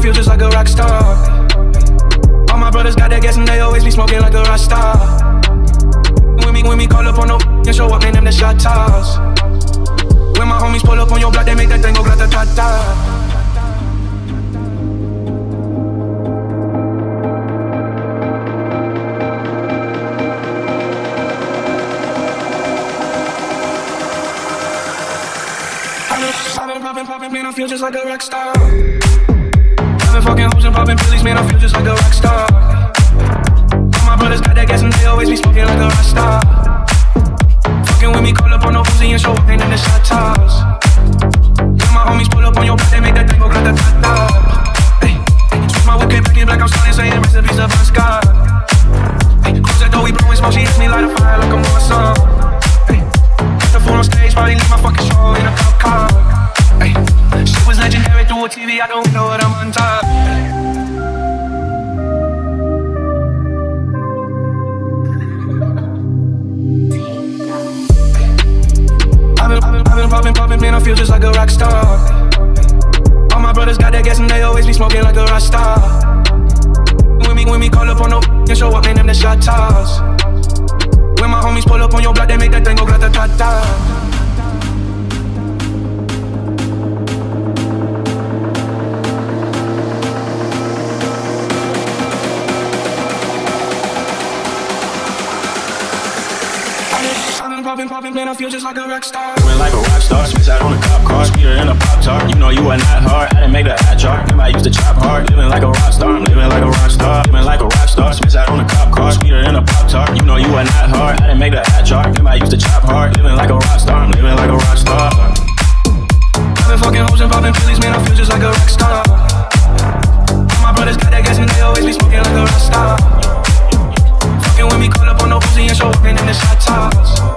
feel just like a rock star. All my brothers got that gas and they always be smoking like a rock star. When we call up on no and show up, man, them the shot toss. When my homies pull up on your block, they make that thing go grata-ta-ta. Man, I feel just like a rock star. I've been fucking hoes and popping pills, man, I feel just like a rock star. All my brothers got that gas and they always be smoking like a rock star. Fucking with me, call up on no Uzi and show up, ain't in the shot toss. When my homies pull up on your block, they make that thing go grata-ta-ta. Switch my whip, came back in black, I'm starting saying recipes of vodka. Close that door, we blowing smoke, she hits me light a fire like I'm on some. Get the fool on stage, probably leave my fucking show in a cop car. Ay, shit was legendary through a TV, I don't know what I'm on top. I've been poppin', man, I feel just like a rock star. All my brothers got that gas and they always be smoking like a rock star. When we call up on no and show up, man, them the shot toss. When my homies pull up on your block, they make that thing go grata-ta-ta. Man, I feel just like a rock star. Feeling like a rock star, spit out on a cop car, sweeter than a pop tart. You know you are not hard, I didn't make the hot chart. If I used to chop hard, living like a rock star, I'm living like a rock star. Living like a rock star, spit out on a cop car, sweeter than a pop tart. You know you are not hard, I didn't make the hot chart. If I used to chop hard, living like a rock star, I'm living like a rock star. I've been fucking hoes and popping pills, man, I feel just like a rock star. All my brothers got that gas and they always be smoking like a rock star. Fucking with me, call up on no Uzi and show up, man, in the shot toss.